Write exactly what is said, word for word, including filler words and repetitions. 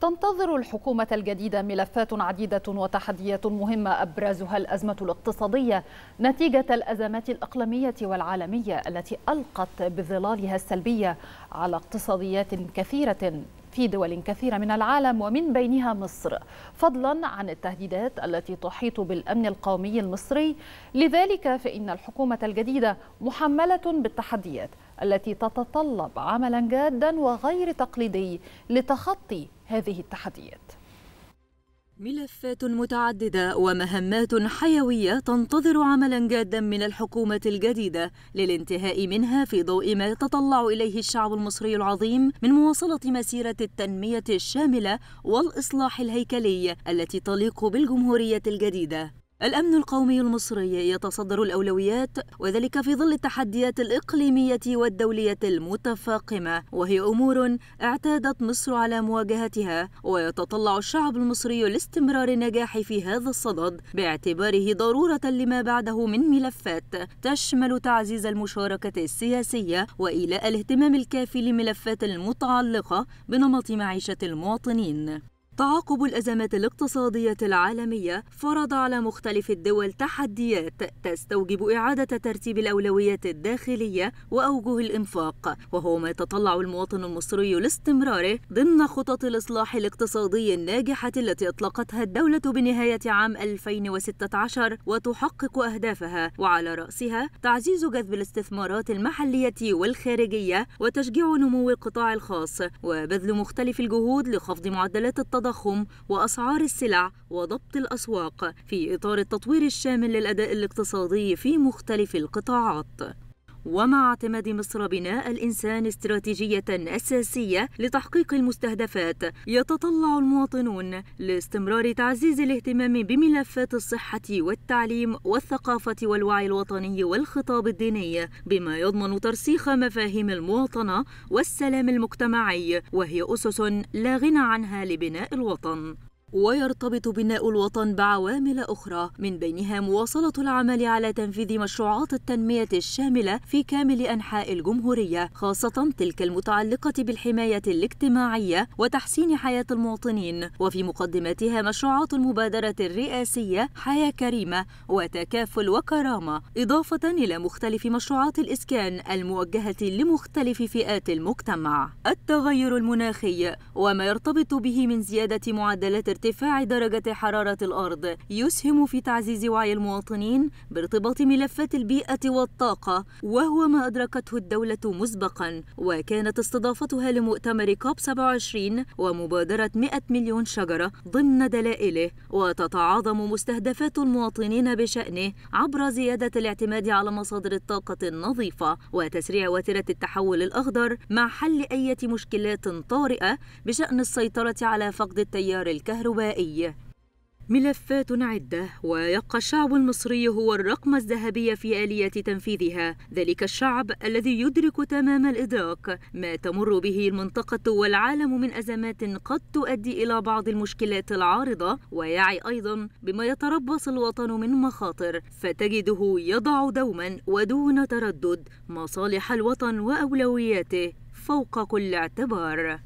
تنتظر الحكومة الجديدة ملفات عديدة وتحديات مهمة، أبرزها الأزمة الاقتصادية نتيجة الأزمات الأقليمية والعالمية التي ألقت بظلالها السلبية على اقتصاديات كثيرة في دول كثيرة من العالم ومن بينها مصر، فضلا عن التهديدات التي تحيط بالأمن القومي المصري. لذلك فإن الحكومة الجديدة محملة بالتحديات التي تتطلب عملا جادا وغير تقليدي لتخطي هذه التحديات. ملفات متعددة ومهمات حيوية تنتظر عملا جادا من الحكومة الجديدة للانتهاء منها في ضوء ما يتطلع إليه الشعب المصري العظيم من مواصلة مسيرة التنمية الشاملة والإصلاح الهيكلي التي تليق بالجمهورية الجديدة. الأمن القومي المصري يتصدر الأولويات، وذلك في ظل التحديات الإقليمية والدولية المتفاقمة، وهي أمور اعتادت مصر على مواجهتها، ويتطلع الشعب المصري لاستمرار النجاح في هذا الصدد باعتباره ضرورة لما بعده من ملفات تشمل تعزيز المشاركة السياسية وإيلاء الاهتمام الكافي لملفات المتعلقة بنمط معيشة المواطنين. تعاقب الأزمات الاقتصادية العالمية فرض على مختلف الدول تحديات تستوجب إعادة ترتيب الأولويات الداخلية وأوجه الإنفاق، وهو ما يتطلع المواطن المصري لاستمراره ضمن خطط الإصلاح الاقتصادي الناجحة التي أطلقتها الدولة بنهاية عام ألفين وستة عشر وتحقق أهدافها، وعلى رأسها تعزيز جذب الاستثمارات المحلية والخارجية وتشجيع نمو القطاع الخاص وبذل مختلف الجهود لخفض معدلات التضخم تضخم وأسعار السلع وضبط الأسواق في إطار التطوير الشامل للأداء الاقتصادي في مختلف القطاعات. ومع اعتماد مصر بناء الإنسان استراتيجية أساسية لتحقيق المستهدفات، يتطلع المواطنون لاستمرار تعزيز الاهتمام بملفات الصحة والتعليم والثقافة والوعي الوطني والخطاب الديني، بما يضمن ترسيخ مفاهيم المواطنة والسلام المجتمعي، وهي أسس لا غنى عنها لبناء الوطن. ويرتبط بناء الوطن بعوامل أخرى من بينها مواصلة العمل على تنفيذ مشروعات التنمية الشاملة في كامل أنحاء الجمهورية، خاصة تلك المتعلقة بالحماية الاجتماعية وتحسين حياة المواطنين، وفي مقدمتها مشروعات المبادرة الرئاسية حياة كريمة وتكافل وكرامة، إضافة إلى مختلف مشروعات الإسكان الموجهة لمختلف فئات المجتمع. التغير المناخي وما يرتبط به من زيادة معدلات ارتفاع درجة حرارة الأرض يسهم في تعزيز وعي المواطنين بارتباط ملفات البيئة والطاقة، وهو ما أدركته الدولة مسبقاً وكانت استضافتها لمؤتمر كوب سبعة وعشرين ومبادرة مئة مليون شجرة ضمن دلائله، وتتعاظم مستهدفات المواطنين بشأنه عبر زيادة الاعتماد على مصادر الطاقة النظيفة وتسريع وتيرة التحول الأخضر مع حل أي مشكلات طارئة بشأن السيطرة على فقد التيار الكهربائي. ملفات عدة ويبقى الشعب المصري هو الرقم الذهبي في آلية تنفيذها، ذلك الشعب الذي يدرك تمام الإدراك ما تمر به المنطقة والعالم من أزمات قد تؤدي إلى بعض المشكلات العارضة، ويعي أيضا بما يتربص الوطن من مخاطر، فتجده يضع دوما ودون تردد مصالح الوطن وأولوياته فوق كل اعتبار.